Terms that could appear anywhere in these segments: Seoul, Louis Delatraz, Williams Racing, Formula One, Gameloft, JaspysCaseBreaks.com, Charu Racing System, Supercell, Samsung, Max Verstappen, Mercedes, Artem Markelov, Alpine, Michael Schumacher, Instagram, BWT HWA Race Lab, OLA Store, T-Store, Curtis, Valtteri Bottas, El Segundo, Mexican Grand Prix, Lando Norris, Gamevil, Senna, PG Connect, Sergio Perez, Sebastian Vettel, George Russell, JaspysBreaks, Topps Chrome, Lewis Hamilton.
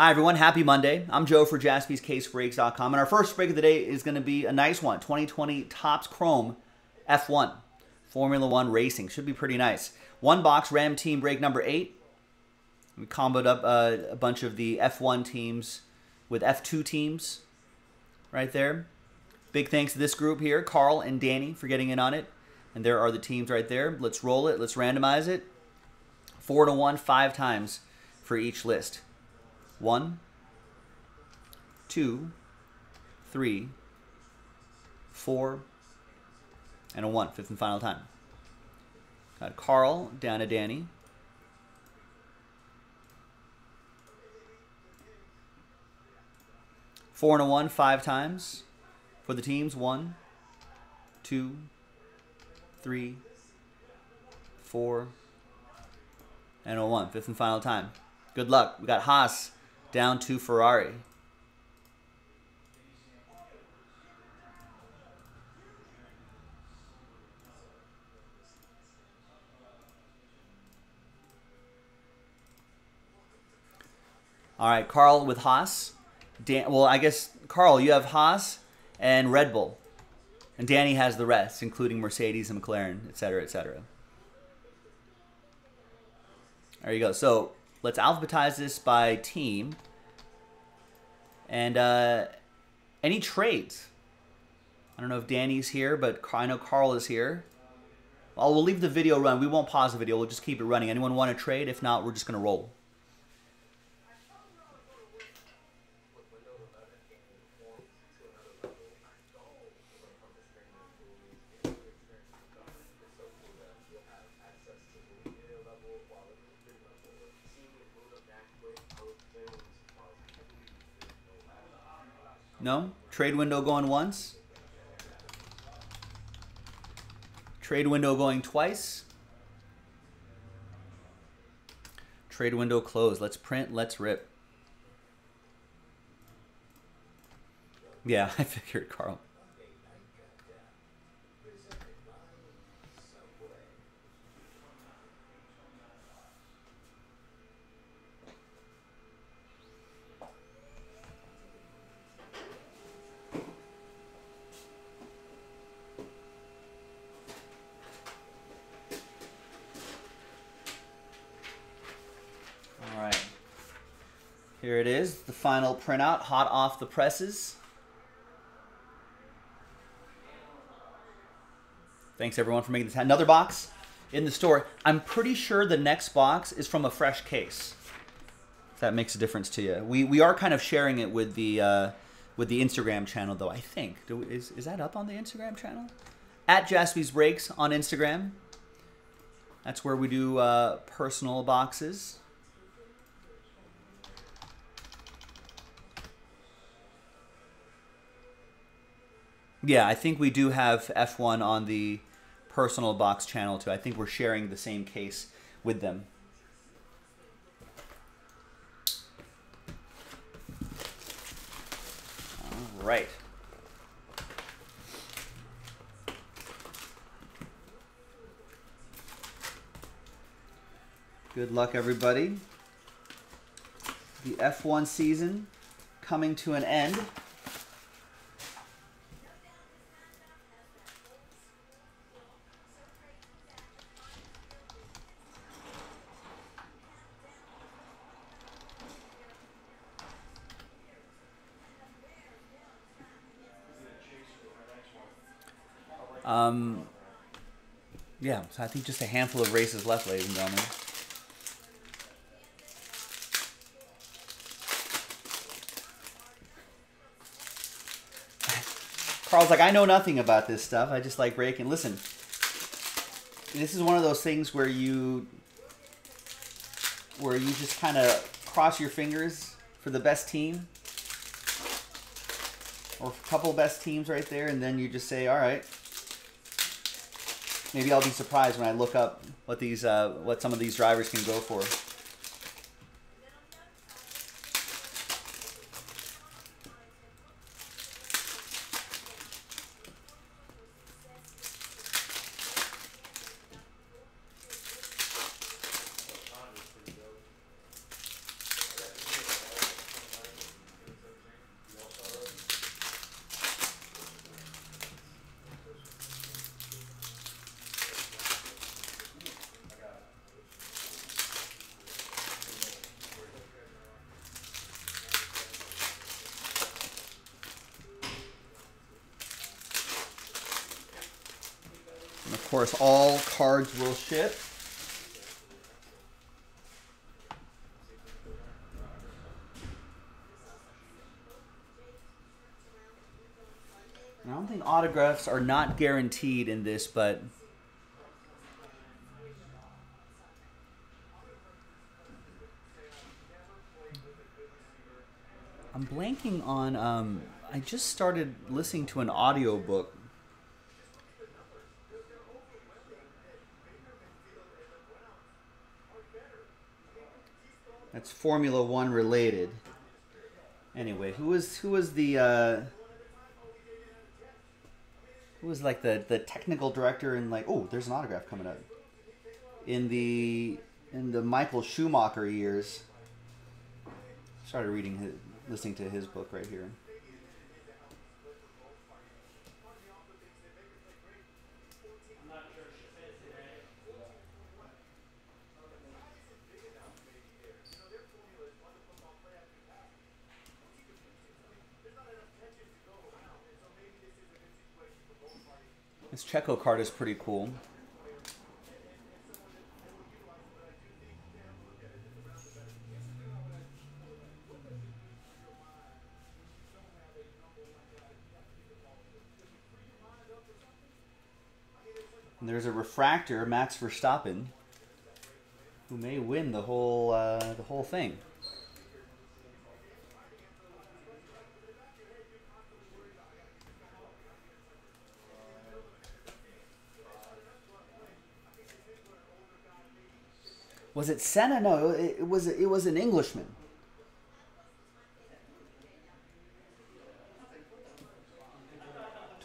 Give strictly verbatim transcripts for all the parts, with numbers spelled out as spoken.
Hi everyone, happy Monday. I'm Joe for Jaspys Case Breaks dot com, and our first break of the day is going to be a nice one. twenty twenty Topps Chrome F one, Formula One Racing. Should be pretty nice. One box Ram team break number eight. We comboed up uh, a bunch of the F one teams with F two teams right there. Big thanks to this group here, Carl and Danny, for getting in on it. And there are the teams right there. Let's roll it. Let's randomize it. Four to one, five times for each list. One, two, three, four, and a one. Fifth and final time. Got Carl down to Danny. Four and a one, five times for the teams. One, two, three, four, and a one. Fifth and final time. Good luck. We got Haas down to Ferrari. All right, Carl with Haas. Dan, well, I guess, Carl, you have Haas and Red Bull. And Danny has the rest, including Mercedes and McLaren, et cetera, et cetera. There you go. So let's alphabetize this by team. And uh, any trades? I don't know if Danny's here, but I know Carl is here. Well, we'll leave the video run. We won't pause the video. We'll just keep it running. Anyone want to trade? If not, we're just going to roll. No? Trade window going once. Trade window going twice. Trade window closed. Let's print. Let's rip. Yeah, I figured, Carl. Here it is, the final printout, hot off the presses. Thanks everyone for making this. Another box in the store. I'm pretty sure the next box is from a fresh case. If that makes a difference to you. We we are kind of sharing it with the uh, with the Instagram channel though. I think Do, is is that up on the Instagram channel? At JaspysBreaks on Instagram. That's where we do uh, personal boxes. Yeah, I think we do have F one on the personal box channel too. I think we're sharing the same case with them. All right. Good luck, everybody. The F one season coming to an end. Um, yeah, so I think just a handful of races left, ladies and gentlemen. Carl's like, I know nothing about this stuff. I just like breaking. Listen, this is one of those things where you, where you just kind of cross your fingers for the best team or a couple best teams right there, and then you just say, all right. Maybe I'll be surprised when I look up what these, uh, what some of these drivers can go for. course, all cards will ship. I don't think autographs are not guaranteed in this, but I'm blanking on, um, I just started listening to an audiobook. That's Formula One related. Anyway, who was, who was the, uh, who was like the, the technical director in like, oh, there's an autograph coming up. In the, in the Michael Schumacher years, started reading his, listening to his book right here. This Checo card is pretty cool. And there's a refractor, Max Verstappen, who may win the whole uh, the whole thing. Was it Senna? No, it was it was an Englishman.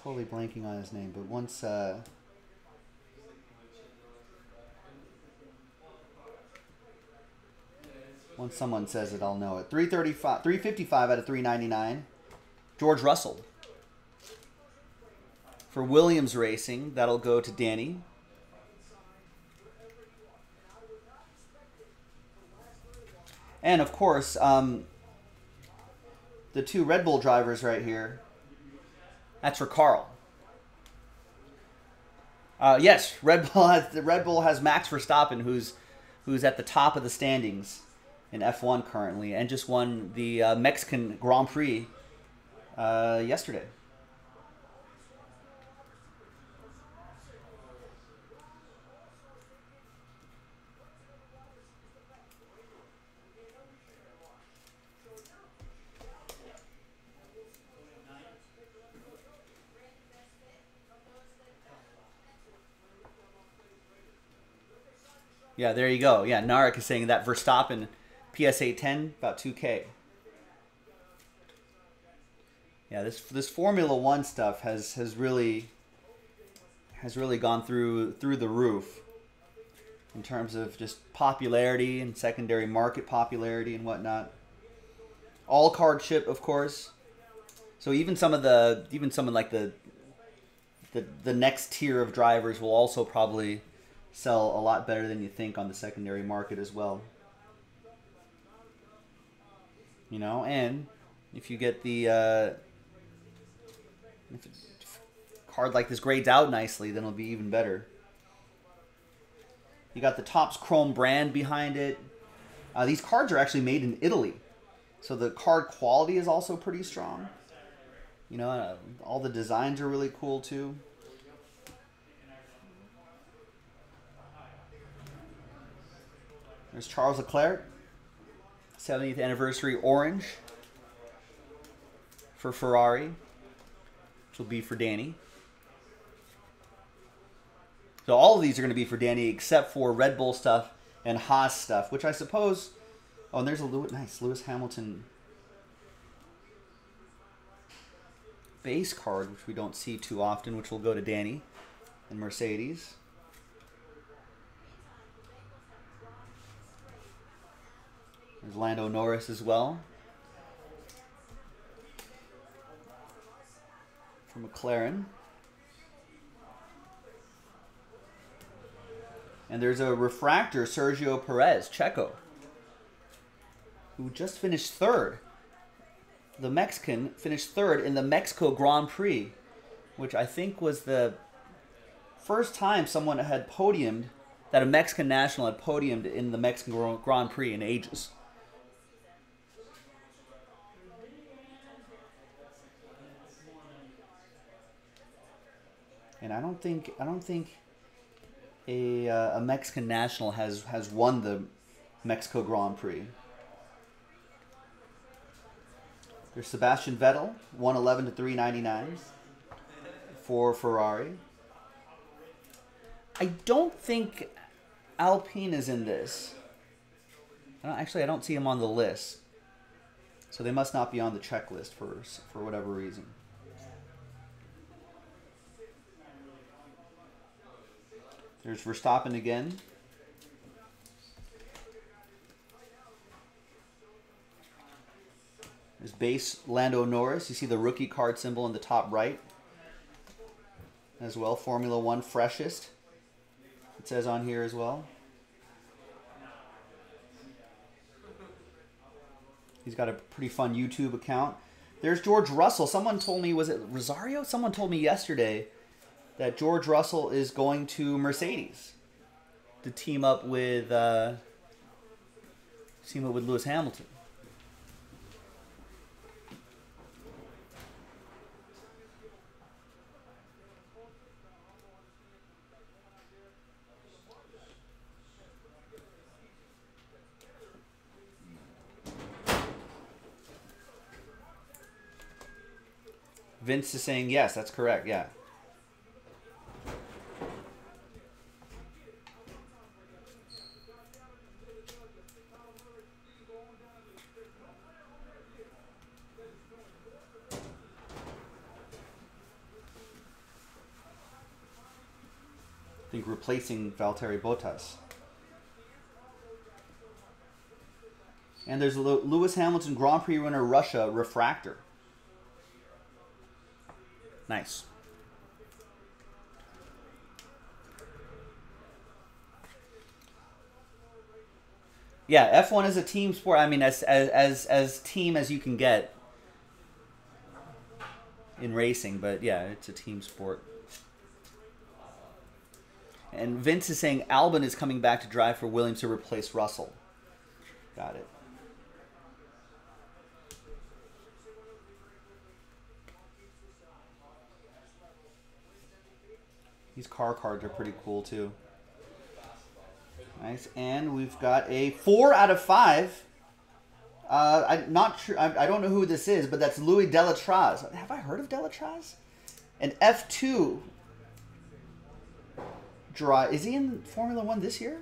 Totally blanking on his name, but once uh, once someone says it, I'll know it. three thirty-five, three fifty-five out of three ninety-nine. George Russell for Williams Racing. That'll go to Danny. And, of course, um, the two Red Bull drivers right here, that's for Carl. Uh, yes, Red Bull has, the Red Bull has Max Verstappen, who's, who's at the top of the standings in F one currently and just won the uh, Mexican Grand Prix uh, yesterday. Yeah, there you go. Yeah, Narek is saying that Verstappen P S A ten, about two K. Yeah, this this Formula One stuff has has really has really gone through through the roof in terms of just popularity and secondary market popularity and whatnot. All card ship, of course. So even some of the even some of like the the the next tier of drivers will also probably sell a lot better than you think on the secondary market as well. You know, and if you get the uh, if a card like this grades out nicely, then it'll be even better. You got the Topps Chrome brand behind it. Uh, these cards are actually made in Italy, so the card quality is also pretty strong. You know, uh, all the designs are really cool too. There's Charles Leclerc, seventieth anniversary orange for Ferrari, which will be for Danny. So all of these are going to be for Danny except for Red Bull stuff and Haas stuff, which I suppose... Oh, and there's a Lewis, nice Lewis Hamilton base card, which we don't see too often, which will go to Danny and Mercedes. There's Lando Norris as well for McLaren. And there's a refractor, Sergio Perez, Checo, who just finished third. The Mexican finished third in the Mexico Grand Prix, which I think was the first time someone had podiumed, that a Mexican national had podiumed in the Mexican Grand Prix in ages. And I don't think I don't think a uh, a Mexican national has has won the Mexico Grand Prix. There's Sebastian Vettel, one eleven to three ninety-nine for Ferrari. I don't think Alpine is in this. I don't, actually, I don't see him on the list. So they must not be on the checklist for, for whatever reason. There's Verstappen again. There's base Lando Norris. You see the rookie card symbol in the top right. As well, Formula One freshest. It says on here as well. He's got a pretty fun YouTube account. There's George Russell. Someone told me, was it Rosario? Someone told me yesterday that George Russell is going to Mercedes to team up with uh, team up with Lewis Hamilton. Vince is saying, yes, that's correct, yeah. I think replacing Valtteri Bottas. And there's Lewis Hamilton Grand Prix winner Russia refractor. Nice. Yeah, F one is a team sport. I mean, as as as as team as you can get in racing, but yeah, it's a team sport. And Vince is saying Albon is coming back to drive for Williams to replace Russell. Got it. These car cards are pretty cool, too. Nice. And we've got a four out of five. Uh, I'm not sure. I, I don't know who this is, but that's Louis Delatraz. Have I heard of Delatraz? An F two drive. Is he in Formula One this year?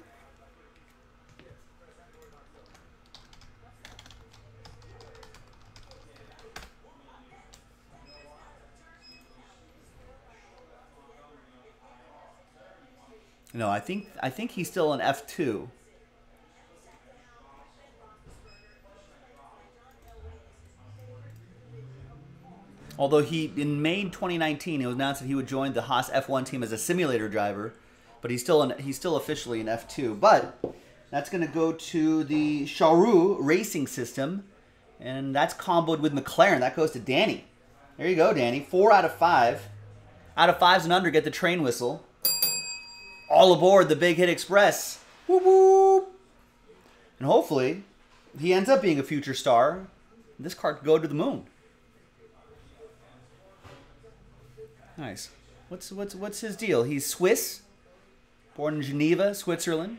No, I think I think he's still in F two. Although he, in May twenty nineteen, it was announced that he would join the Haas F one team as a simulator driver, but he's still in, he's still officially in F two. But that's going to go to the Charu Racing System, and that's comboed with McLaren. That goes to Danny. There you go, Danny. Four out of five. Out of fives and under, get the train whistle. All aboard the Big Hit Express. Whoop, whoop. And hopefully, he ends up being a future star. This card could go to the moon. Nice. What's, what's, what's his deal? He's Swiss, born in Geneva, Switzerland,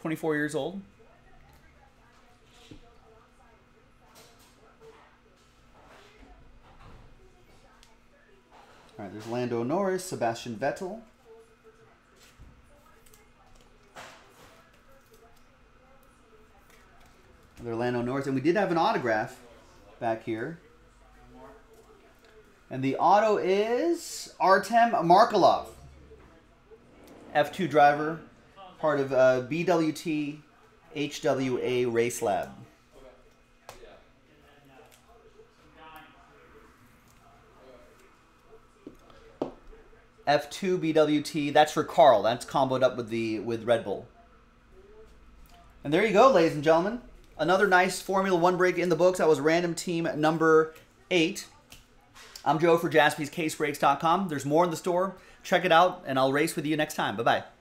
twenty-four years old. All right, there's Lando Norris, Sebastian Vettel. Lando Norris, and we did have an autograph back here. And the auto is Artem Markelov, F two driver, part of uh, B W T H W A Race Lab. F two B W T, that's for Carl. That's comboed up with the with Red Bull. And there you go, ladies and gentlemen. Another nice Formula One break in the books. That was random team number eight. I'm Joe for Jaspys Case Breaks dot com. There's more in the store. Check it out, and I'll race with you next time. Bye-bye.